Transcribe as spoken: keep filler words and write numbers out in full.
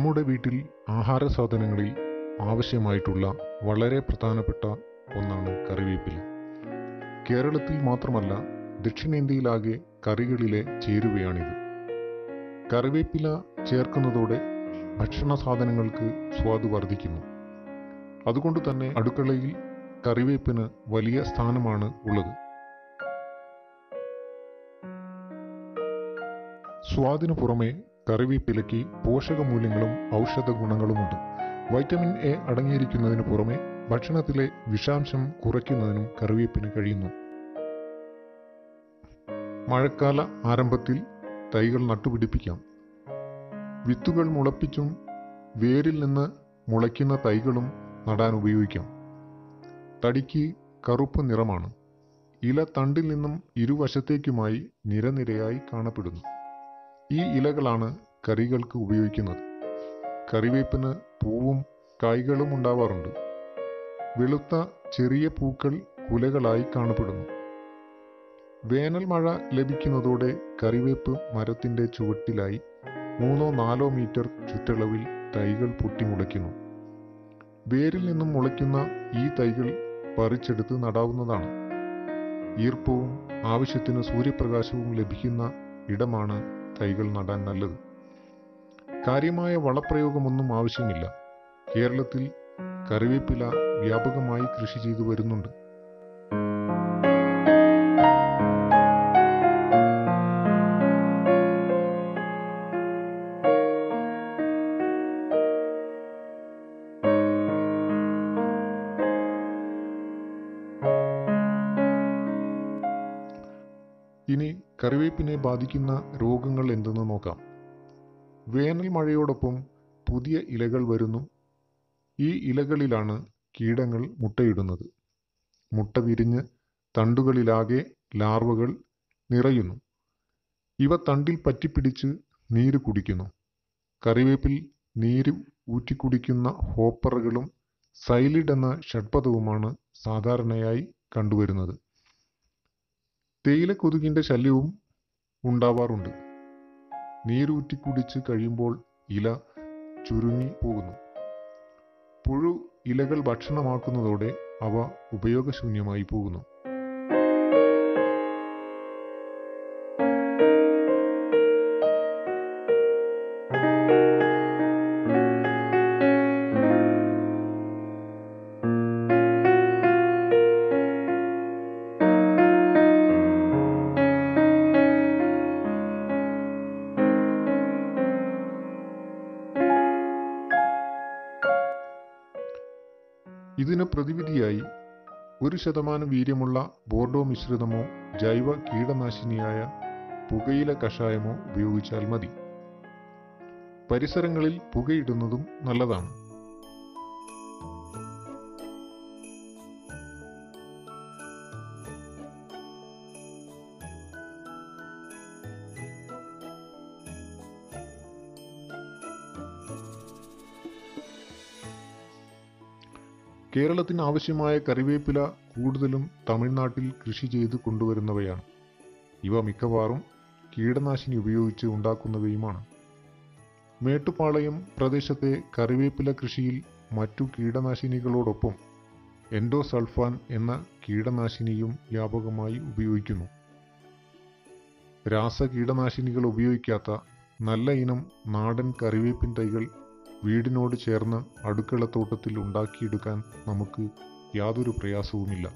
നമ്മുടെ വീട്ടിൽ ആഹാര സാധനങ്ങളിൽ ആവശ്യമായിട്ടുള്ള വളരെ പ്രധാനപ്പെട്ട ഒന്നാണ് കറിവേപ്പില. കേരളത്തിൽ മാത്രമല്ല ദക്ഷിണേന്ത്യയിലാകെ കറികളിലെ ചേരുവയാണിത്. കറിവേപ്പില ചേർക്കുന്നതോടെ ഭക്ഷണ സാധനങ്ങൾക്ക് സ്വാദ് വർദ്ധിക്കുന്നു. അതുകൊണ്ട് തന്നെ അടുക്കളയിൽ കറിവേപ്പിന് വലിയ സ്ഥാനമാണ് ഉള്ളത്. സ്വാദിനു പുറമെ കറിവേപ്പിലയ്ക്ക് പോഷകമൂല്യങ്ങളും ഔഷധ ഗുണങ്ങളുമുണ്ട്. വൈറ്റമിൻ എ അടങ്ങിയിരിക്കുന്നതിന് പുറമെ ഭക്ഷണത്തിലെ വിഷാംശം കുറയ്ക്കുന്നതിനും കറിവേപ്പിന് കഴിയുന്നു. മഴക്കാല ആരംഭത്തിൽ തൈകൾ നട്ടുപിടിപ്പിക്കാം. വിത്തുകൾ മുളപ്പിച്ചും വേരിൽ നിന്ന് മുളയ്ക്കുന്ന തൈകളും നടാൻ ഉപയോഗിക്കാം. തടിക്ക് കറുപ്പ് നിറമാണ്. ഇല തണ്ടിൽ നിന്നും ഇരുവശത്തേക്കുമായി നിരനിരയായി കാണപ്പെടുന്നു. ഈ ഇലകളാണ് കറികൾക്ക് ഉപയോഗിക്കുന്നത്. കറിവേപ്പിന് പൂവും കായ്കളും ഉണ്ടാവാറുണ്ട്. വെളുത്ത ചെറിയ പൂക്കൾ കുലകളായി കാണപ്പെടുന്നു. വേനൽ മഴ ലഭിക്കുന്നതോടെ കറിവേപ്പ് മരത്തിൻ്റെ ചുവട്ടിലായി മൂന്നോ നാലോ മീറ്റർ ചുറ്റളവിൽ തൈകൾ പൊട്ടിമുളയ്ക്കുന്നു. വേരിൽ നിന്നും മുളയ്ക്കുന്ന ഈ തൈകൾ പറിച്ചെടുത്ത് നടാവുന്നതാണ്. ഈർപ്പവും ആവശ്യത്തിന് സൂര്യപ്രകാശവും ലഭിക്കുന്ന ഇടമാണ് തൈകൾ നടാൻ നല്ലത്. കാര്യമായ വളപ്രയോഗമൊന്നും ആവശ്യമില്ല. കേരളത്തിൽ കറിവേപ്പില വ്യാപകമായി കൃഷി ചെയ്തു വരുന്നുണ്ട്. ഇനി കറിവേപ്പിനെ ബാധിക്കുന്ന രോഗങ്ങൾ എന്തെന്ന് നോക്കാം. വേനൽ മഴയോടൊപ്പം പുതിയ ഇലകൾ വരുന്നു. ഈ ഇലകളിലാണ് കീടങ്ങൾ മുട്ടയിടുന്നത്. മുട്ട വിരിഞ്ഞ് തണ്ടുകളിലാകെ ലാർവകൾ നിറയുന്നു. ഇവ തണ്ടിൽ പറ്റിപ്പിടിച്ച് നീര് കുടിക്കുന്നു. കറിവേപ്പിൽ നീര് ഊറ്റിക്കുടിക്കുന്ന ഹോപ്പറുകളും സൈലിഡ് എന്ന ഷഡ്പദവുമാണ് സാധാരണയായി കണ്ടുവരുന്നത്. തേയില കൊതുകിൻ്റെ ശല്യവും ഉണ്ടാവാറുണ്ട്. നീരൂറ്റി കുടിച്ച് കഴിയുമ്പോൾ ഇല ചുരുങ്ങി പോകുന്നു. പുഴു ഇലകൾ ഭക്ഷണമാക്കുന്നതോടെ അവ ഉപയോഗശൂന്യമായി പോകുന്നു. ഇതിന് പ്രതിവിധിയായി ഒരു ശതമാനം വീര്യമുള്ള ബോർഡോ മിശ്രിതമോ ജൈവ കീടനാശിനിയായ പുകയില കഷായമോ ഉപയോഗിച്ചാൽ മതി. പരിസരങ്ങളിൽ പുകയിടുന്നതും നല്ലതാണ്. കേരളത്തിന് ആവശ്യമായ കറിവേപ്പില കൂടുതലും തമിഴ്നാട്ടിൽ കൃഷി ചെയ്ത് കൊണ്ടുവരുന്നവയാണ്. ഇവ മിക്കവാറും കീടനാശിനി ഉപയോഗിച്ച് ഉണ്ടാക്കുന്നവയുമാണ്. മേട്ടുപ്പാളയം പ്രദേശത്തെ കറിവേപ്പില കൃഷിയിൽ മറ്റു കീടനാശിനികളോടൊപ്പം എൻഡോസൾഫാൻ എന്ന കീടനാശിനിയും വ്യാപകമായി ഉപയോഗിക്കുന്നു. രാസ കീടനാശിനികൾ ഉപയോഗിക്കാത്ത നല്ല ഇനം നാടൻ കറിവേപ്പിൻ തൈകൾ വീടിനോട് ചേർന്ന് അടുക്കളത്തോട്ടത്തിൽ ഉണ്ടാക്കിയെടുക്കാൻ നമുക്ക് യാതൊരു പ്രയാസവുമില്ല.